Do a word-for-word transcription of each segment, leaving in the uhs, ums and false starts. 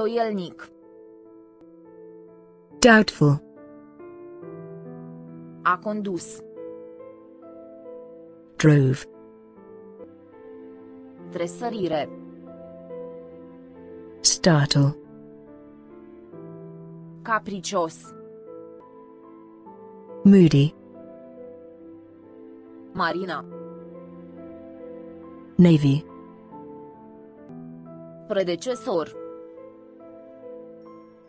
Îndoielnic. Doubtful. A condus. Drove. Tresărire. Startle. Capricios. Moody. Marina. Navy. Predecesor.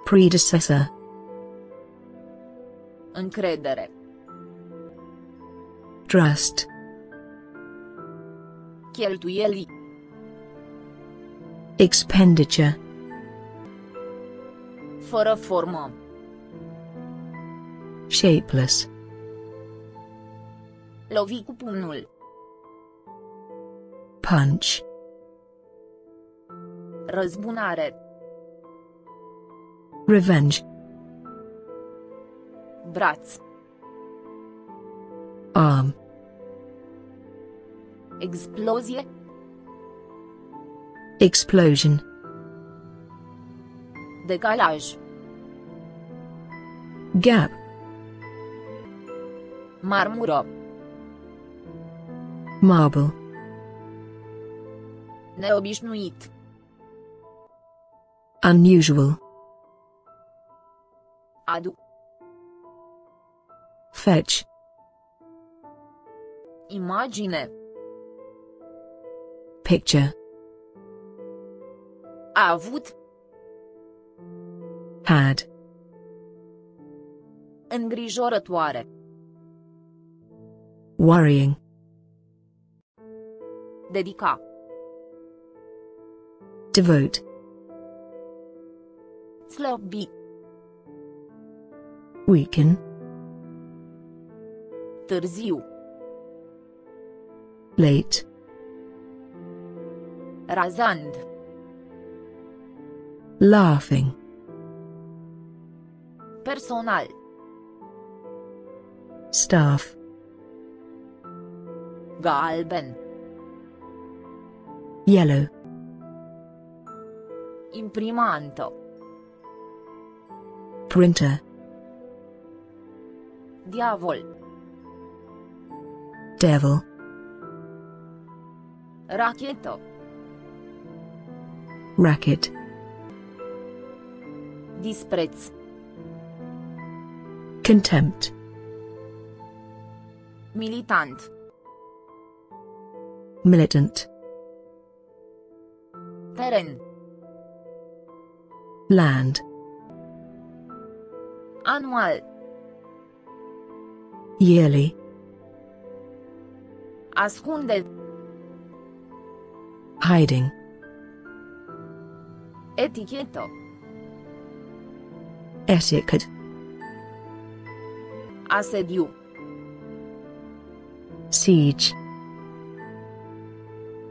Predecessor. Încredere. Trust. Cheltuieli. Expenditure. Fără formă. Shapeless. Lovi cu pumnul. Punch. Răzbunare. Revenge. Braț. Arm. Explozie. Explosion. Decalaj. Gap. Marmură. Marble. Neobișnuit. Unusual. Aduc. Fetch. Imagine. Picture. A avut. Had. Îngrijorătoare. Worrying. Dedica. Devote. Slăbi. Weaken. Târziu. Late. Razant. Laughing. Personal. Staff. Galben. Yellow. Imprimantă. Printer. Diavol. Devil. Rachetă. Racket. Dispreț. Contempt. Militant. Militant. Teren. Land. Anual. Yearly. Ascunde. Hiding. Etichetă. Etiquette. Asediu. Siege.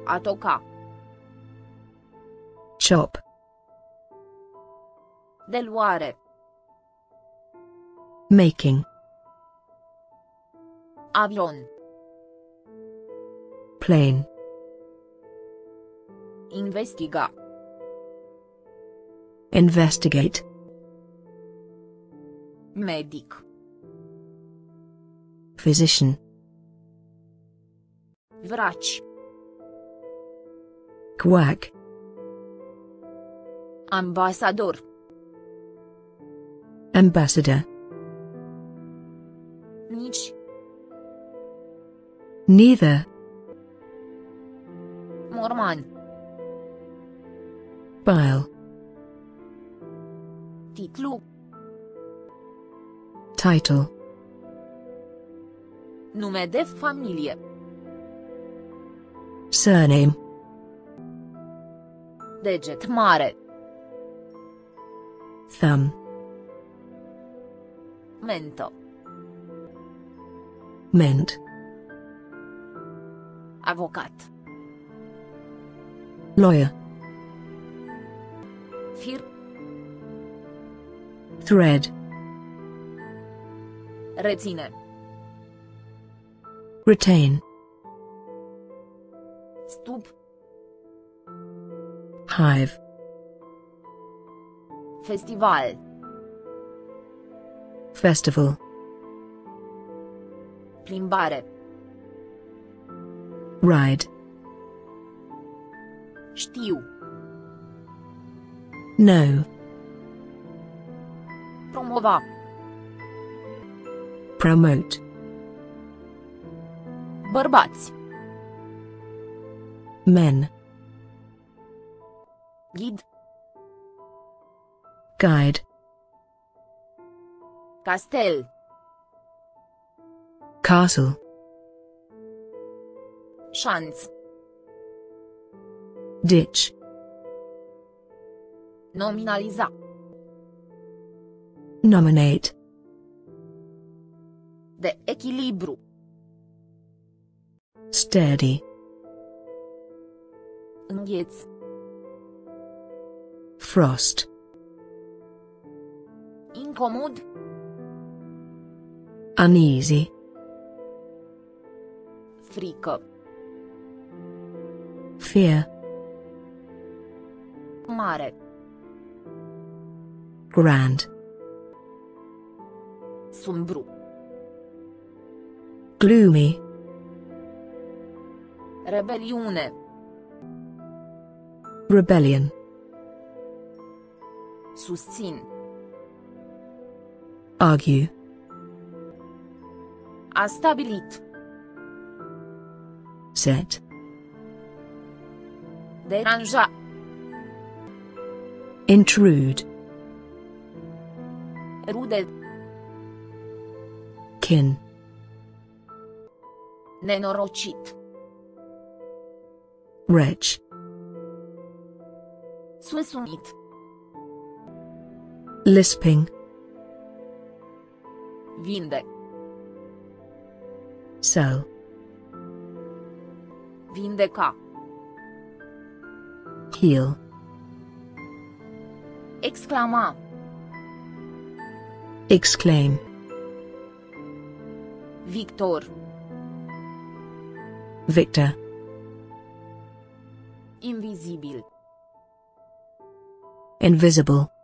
Atoca. Chop. Deluare. Making. Avion. Plane. Investiga. Investigate. Medic. Physician. Vrac. Quack. Ambasador. Ambassador. Nici. Neither. Morman. Bile. Titlu. Title. Nume de familie. Surname. Deget mare. Thumb. Mentă. Ment. Avocat. Lawyer. Fir. Thread. Reține. Retain. Stup. Hive. Festival. Festival. Plimbare. Ride. Știu. Know. Promova. Promote. Bărbați. Men. Ghid. Guide. Castel. Castle. Șanț. Ditch. Nominaliza. Nominate. De echilibru. Steady. Îngheț. Frost. Incomod. Uneasy. Frică. Fear. Mare. Grand. Sumbru. Gloomy. Rebeliune. Rebellion. Susțin. Argue. A stabilit. Set. Deranja. Intrude. Rude. Kin. Nenorocit. Wretch. Suesunit. Lisping. Vinde. Sell. Vindeca. Heal. Exclama. Exclaim. Victor. Victor. Invisibil. Invisible.